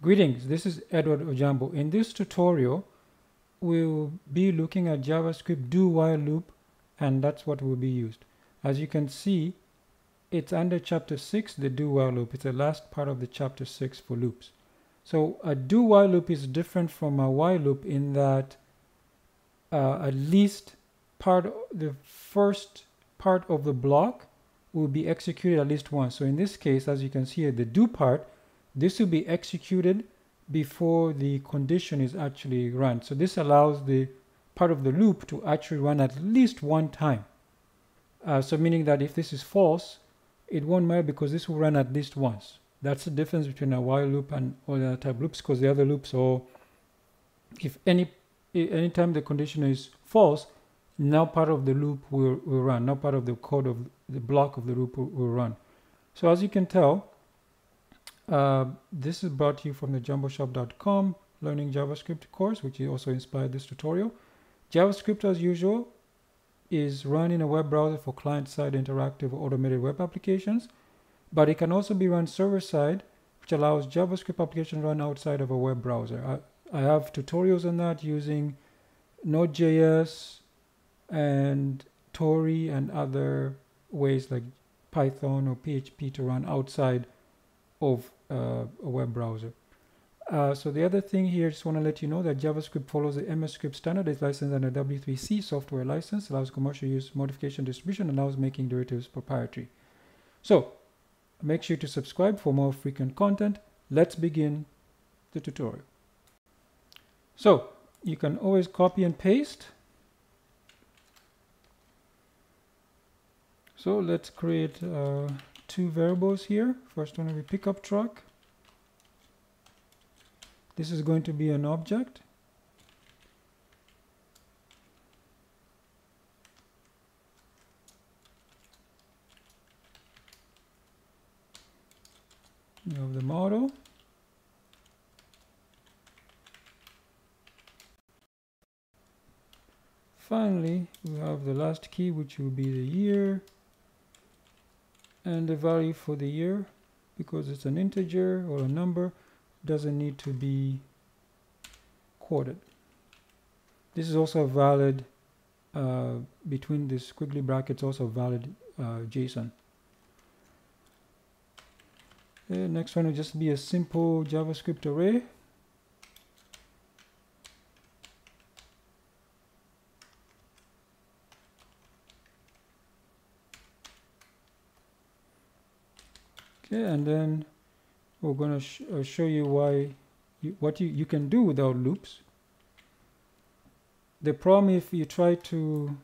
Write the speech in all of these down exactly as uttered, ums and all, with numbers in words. Greetings, this is Edward Ojambo. In this tutorial, we'll be looking at JavaScript do-while loop, and that's what will be used. As you can see, it's under chapter six, the do-while loop. It's the last part of the chapter six for loops. So a do-while loop is different from a while loop in that uh, at least part, the first part of the block will be executed at least once. So in this case, as you can see here, the do part, this will be executed before the condition is actually run. So this allows the part of the loop to actually run at least one time. Uh, so meaning that if this is false, it won't matter because this will run at least once. That's the difference between a while loop and other type of loops, because the other loops, or if any anytime the condition is false, now part of the loop will, will run. Now part of the code of the block of the loop will, will run. So as you can tell, Uh, this is brought to you from the ojambo shop dot com Learning JavaScript course, which also inspired this tutorial. JavaScript, as usual, is run in a web browser for client-side interactive or automated web applications, but it can also be run server-side, which allows JavaScript applications run outside of a web browser. I, I have tutorials on that using Node dot J S and Tori and other ways like Python or P H P to run outside of uh, a web browser. Uh, so the other thing here, just want to let you know that JavaScript follows the M S script standard. It's licensed under W three C software license, allows commercial use, modification, distribution, allows making derivatives proprietary. So make sure to subscribe for more frequent content. Let's begin the tutorial. So you can always copy and paste. So let's create uh, two variables here. First one will be pickup truck. This is going to be an object. We have the model. Finally, we have the last key, which will be the year, and the value for the year, because it's an integer or a number, doesn't need to be quoted. This is also valid uh, between the squiggly brackets, also valid uh, JSON. The next one will just be a simple JavaScript array. Okay, and then we're going to sh uh, show you why you, what you, you can do without loops. The problem, if you try to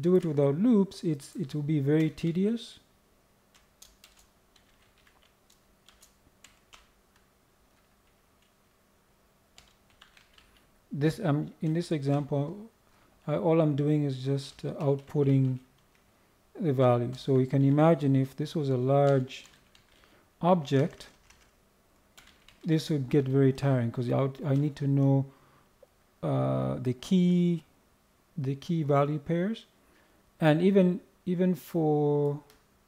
do it without loops, it's it will be very tedious. This um, in this example, I, all I'm doing is just uh, outputting the value. So you can imagine if this was a large object, this would get very tiring, because I need to know uh, the key the key value pairs, and even even for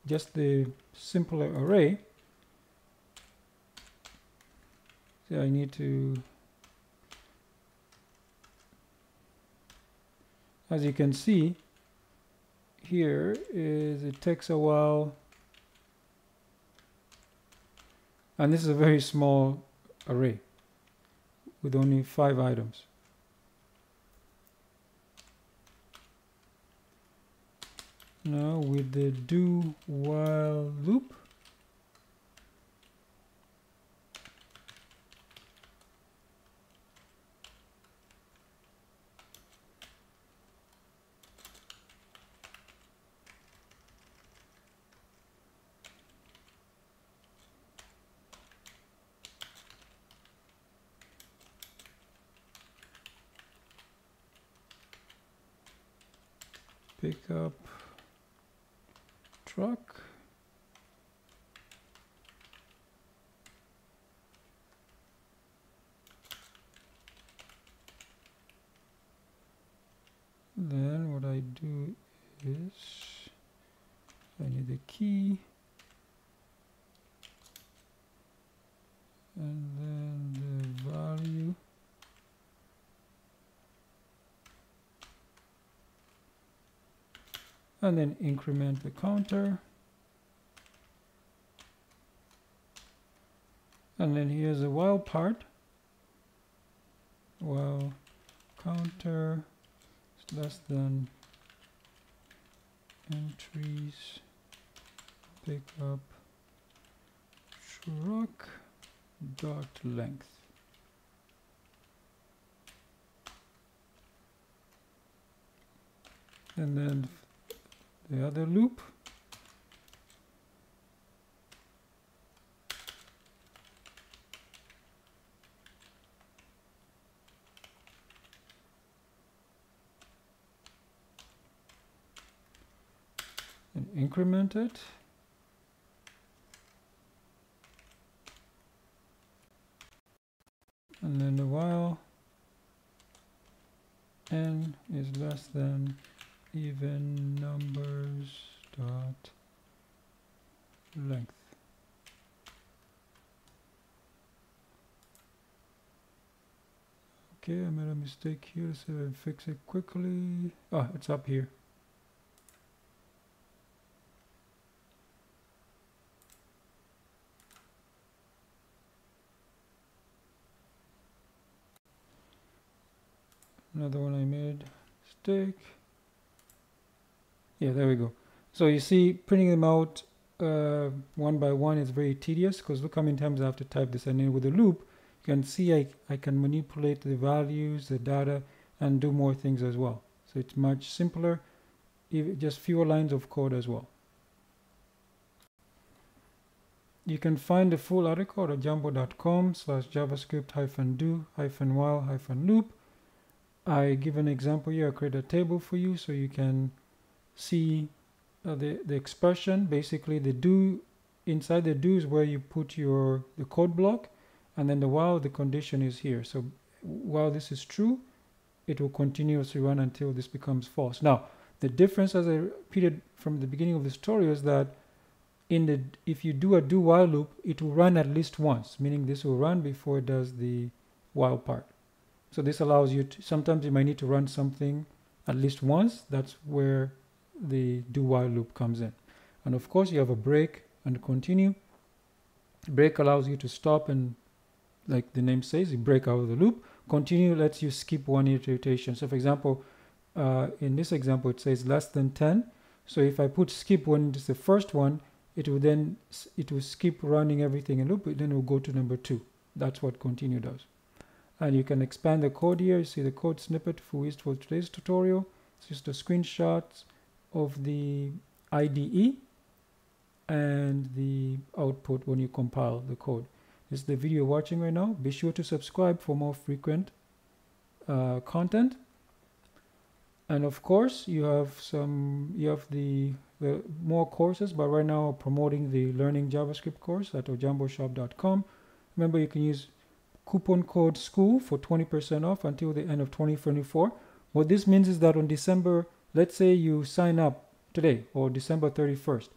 just the simpler array, so I need to, as you can see here, is it takes a while, and this is a very small array with only five items. Now with the do while loop, pickup truck. Then what I do is I need the key and and then increment the counter. And then here's the while part. While counter is less than entries pick up truck dot length. And then the other loop. And increment it. And then the while n is less than even numbers dot length. Okay, I made a mistake here, so I'll fix it quickly. Oh, it's up here. Another one I made mistake. Yeah, there we go. So you see, printing them out uh, one by one is very tedious, because look how many times I have to type this. And then with a loop, you can see I, I can manipulate the values, the data, and do more things as well. So it's much simpler, just fewer lines of code as well. You can find the full article at ojambo.com slash javascript hyphen do hyphen while hyphen loop. I give an example here. I create a table for you so you can see uh, the, the expression. Basically the do, inside the do is where you put your the code block, and then the while the condition is here. So while this is true, it will continuously run until this becomes false. Now the difference, as I repeated from the beginning of this tutorial, is that in the if you do a do while loop, it will run at least once, meaning this will run before it does the while part. So this allows you to, sometimes you might need to run something at least once. That's where the do while loop comes in. And of course you have a break and continue. Break allows you to stop and, like the name says, you break out of the loop. Continue lets you skip one iteration. So for example, uh, in this example it says less than ten. So if I put skip when it's the first one, it will then it will skip running everything in loop, but then it will go to number two. That's what continue does. And you can expand the code here. You see the code snippet for today's tutorial. It's just a screenshot of the I D E and the output when you compile the code. This is the video you're watching right now. Be sure to subscribe for more frequent uh, content. And of course, you have some you have the, the more courses, but right now I'm promoting the Learning JavaScript course at ojambo shop dot com. Remember, you can use coupon code SCHOOL for twenty percent off until the end of twenty twenty-four. What this means is that on December, let's say you sign up today or December thirty-first,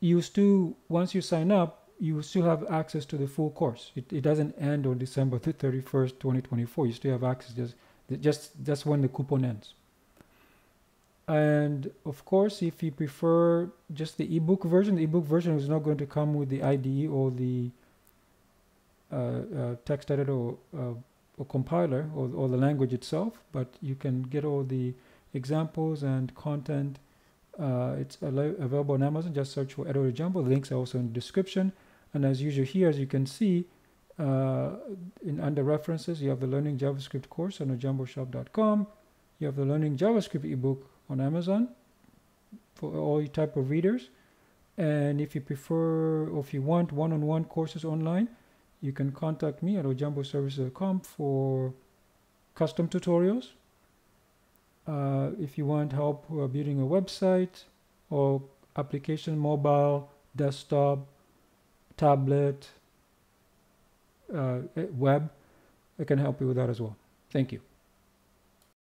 you still, once you sign up, you still have access to the full course. It, it doesn't end on December thirty-first, twenty twenty-four. You still have access, just, just that's when the coupon ends. And of course, if you prefer just the ebook version, the ebook version is not going to come with the I D E or the Uh, uh, text editor or, uh, or compiler or, or the language itself, but you can get all the examples and content. Uh, it's available on Amazon. Just search for Edward Ojambo. The links are also in the description. And as usual here, as you can see, uh, in under references, you have the Learning JavaScript course on ojambo shop dot com. You have the Learning JavaScript ebook on Amazon for all type of readers. And if you prefer, or if you want one-on-one courses online, you can contact me at ojambo services dot com for custom tutorials. Uh, if you want help uh, building a website or application, mobile, desktop, tablet, uh, web, I can help you with that as well. Thank you.